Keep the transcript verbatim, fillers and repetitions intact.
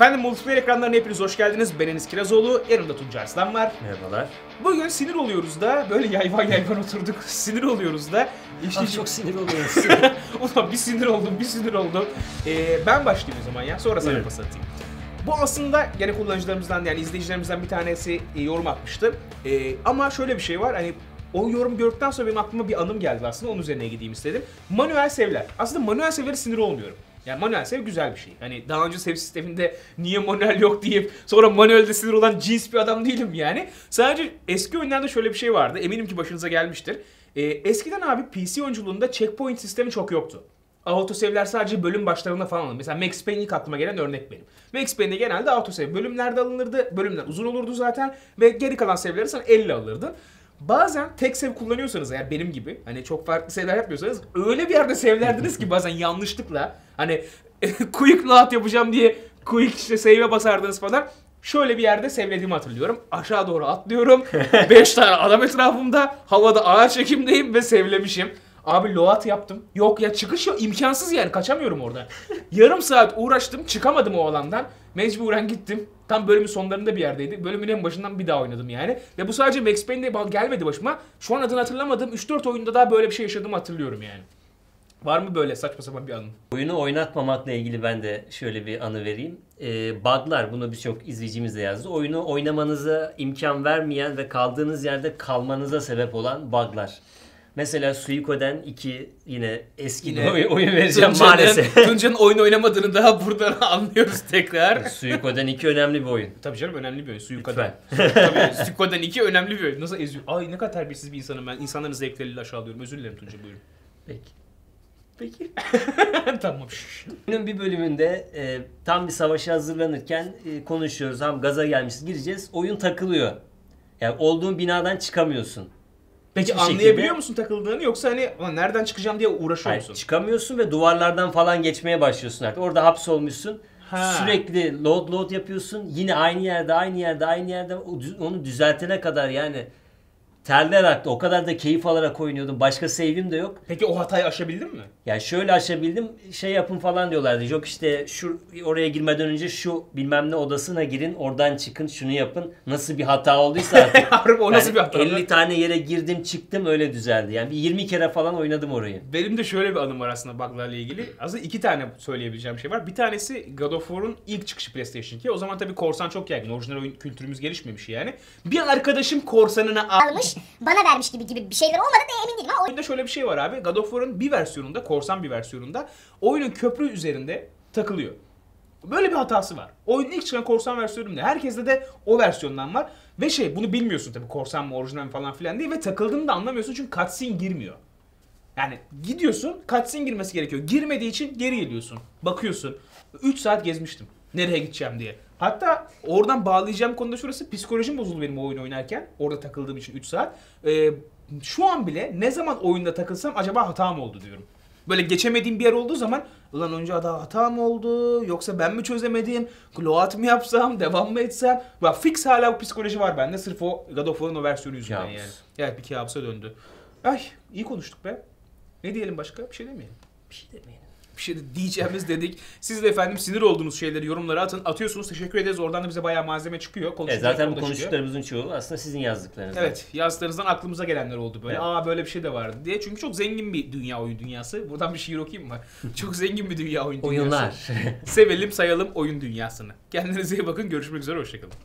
Efendim Multiplayer ekranlarına hepiniz hoş geldiniz. Ben Enes Kirazoğlu, yanımda Tuncay Arslan var. Merhabalar. Bugün sinir oluyoruz da, böyle yayvan yayvan oturduk, sinir oluyoruz da. İşte çok sinir oluyoruz. Ulan bir sinir oldum, bir sinir oldum. Ee, ben başlayayım o zaman ya, sonra sana pas atayım. Bu aslında gene kullanıcılarımızdan, yani izleyicilerimizden bir tanesi yorum atmıştı. Ee, ama şöyle bir şey var, hani o yorum gördükten sonra benim aklıma bir anım geldi aslında, onun üzerine gideyim istedim. Manuel Sevler. Aslında Manuel Sevler'e sinir olmuyorum. Yani Manuel Sev güzel bir şey. Hani daha önce Sev sisteminde niye Manuel yok deyip sonra Manuel'de sinir olan cins bir adam değilim yani. Sadece eski oyunlarda şöyle bir şey vardı. Eminim ki başınıza gelmiştir. Ee, eskiden abi P C oyunculuğunda checkpoint sistemi çok yoktu. Autosave'ler sadece bölüm başlarında falan alındı. Mesela Max Payne ilk aklıma gelen örnek benim. Max Payne'de genelde autosave bölümlerde alınırdı. Bölümler uzun olurdu zaten ve geri kalan save'leri sen elle alırdın. Bazen tek sev kullanıyorsanız eğer benim gibi, hani çok farklı sevler yapmıyorsanız, öyle bir yerde sevlerdiniz ki bazen yanlışlıkla hani quick load yapacağım diye quick işte save'e basardınız falan. Şöyle bir yerde sevlediğimi hatırlıyorum. Aşağı doğru atlıyorum. beş tane adam etrafımda, havada ağaç çekimdeyim ve sevlemişim. Abi load yaptım. Yok ya, çıkış yok, imkansız yani, kaçamıyorum orada. Yarım saat uğraştım, çıkamadım o alandan. Mecburen gittim. Tam bölümün sonlarında bir yerdeydi. Bölümün en başından bir daha oynadım yani. Ve bu sadece Max Payne'de gelmedi başıma. Şu an adını hatırlamadım. üç dört oyunda daha böyle bir şey yaşadığımı hatırlıyorum yani. Var mı böyle saçma sapan bir anı? Oyunu oynatmamakla ilgili ben de şöyle bir anı vereyim. Ee, buglar, bunu birçok izleyicimiz de yazdı. Oyunu oynamanıza imkan vermeyen ve kaldığınız yerde kalmanıza sebep olan buglar. Mesela Suikoden iki, yine eski yine bir oyun, oyun vereceğim Tuncay'ın, maalesef. Tuncay'ın oyun oynamadığını daha buradan anlıyoruz tekrar. Suikoden iki önemli bir oyun. Tabii canım, önemli bir oyun. Suikoden. Tabii Suikoden iki önemli bir oyun. Nasıl eziyor? Ay ne kadar terbiyesiz bir insanım ben. İnsanların zevkleriyle aşağılıyorum. Özür dilerim Tuncay, buyurun. Peki. Peki. Tamam. Oyunun bir bölümünde e, tam bir savaşa hazırlanırken e, konuşuyoruz. Ham gaza gelmişiz, gireceğiz. Oyun takılıyor. Yani olduğun binadan çıkamıyorsun. Peki hiçbir anlayabiliyor şekilde musun takıldığını, yoksa hani nereden çıkacağım diye uğraşıyor musun? Hayır, çıkamıyorsun ve duvarlardan falan geçmeye başlıyorsun artık. Orada hapsolmuşsun. Ha. Sürekli load load yapıyorsun. Yine aynı yerde, aynı yerde, aynı yerde, onu düzeltene kadar yani terler aktı. O kadar da keyif alarak oynuyordum. Başka save'im de yok. Peki o hatayı aşabildin mi? Yani şöyle aşabildim. Şey yapın falan diyorlardı. Yok işte şu oraya girmeden önce şu bilmem ne odasına girin. Oradan çıkın. Şunu yapın. Nasıl bir hata olduysa artık. Harbi, o nasıl bir hata? elli tane yere girdim çıktım, öyle düzeldi. Yani bir yirmi kere falan oynadım orayı. Benim de şöyle bir anım var aslında buglarla ilgili. Aslında iki tane söyleyebileceğim şey var. Bir tanesi God of War'un ilk çıkışı PlayStation iki'ye. O zaman tabii korsan çok yaygın. Orijinal oyun kültürümüz gelişmemiş yani. Bir arkadaşım korsanını almış. Bana vermiş gibi gibi bir şeyler olmadı da emin değilim. Oyunda şöyle bir şey var abi. God of War'ın bir versiyonunda, korsan bir versiyonunda oyunun köprü üzerinde takılıyor. Böyle bir hatası var. Oyunun ilk çıkan korsan versiyonunda. Herkeste de o versiyondan var. Ve şey, bunu bilmiyorsun tabii, korsan mı orijinal mi falan filan diye. Ve takıldığını da anlamıyorsun çünkü cutscene girmiyor. Yani gidiyorsun, cutscene girmesi gerekiyor. Girmediği için geri geliyorsun. Bakıyorsun. üç saat gezmiştim. Nereye gideceğim diye. Hatta oradan bağlayacağım konuda şurası, psikolojim bozuldu benim oyun oynarken. Orada takıldığım için üç saat. Ee, şu an bile ne zaman oyunda takılsam acaba hata mı oldu diyorum. Böyle geçemediğim bir yer olduğu zaman, ulan önce hata mı oldu, yoksa ben mi çözemedim, gloat mı yapsam, devam mı etsem? Ya fix hala bu psikoloji var bende, sırf o God of War'ın o versiyonu yüzünden yani. Yani bir kabusa döndü. Ay iyi konuştuk be. Ne diyelim başka? Bir şey demeyelim. Bir şey demeyelim. Bir şey de diyeceğimiz dedik. Siz de efendim sinir olduğunuz şeyleri yorumlara atın. Atıyorsunuz, teşekkür ederiz. Oradan da bize bayağı malzeme çıkıyor. E zaten bu konuştuklarımızın çoğu aslında sizin yazdıklarınız. Evet, yazdıklarınızdan aklımıza gelenler oldu böyle. Evet. Aa böyle bir şey de vardı diye. Çünkü çok zengin bir dünya oyun dünyası. Buradan bir şiir okuyayım mı? Çok zengin bir dünya oyun dünyası. Oyunlar. Sevelim sayalım oyun dünyasını. Kendinize iyi bakın. Görüşmek üzere. Hoşçakalın.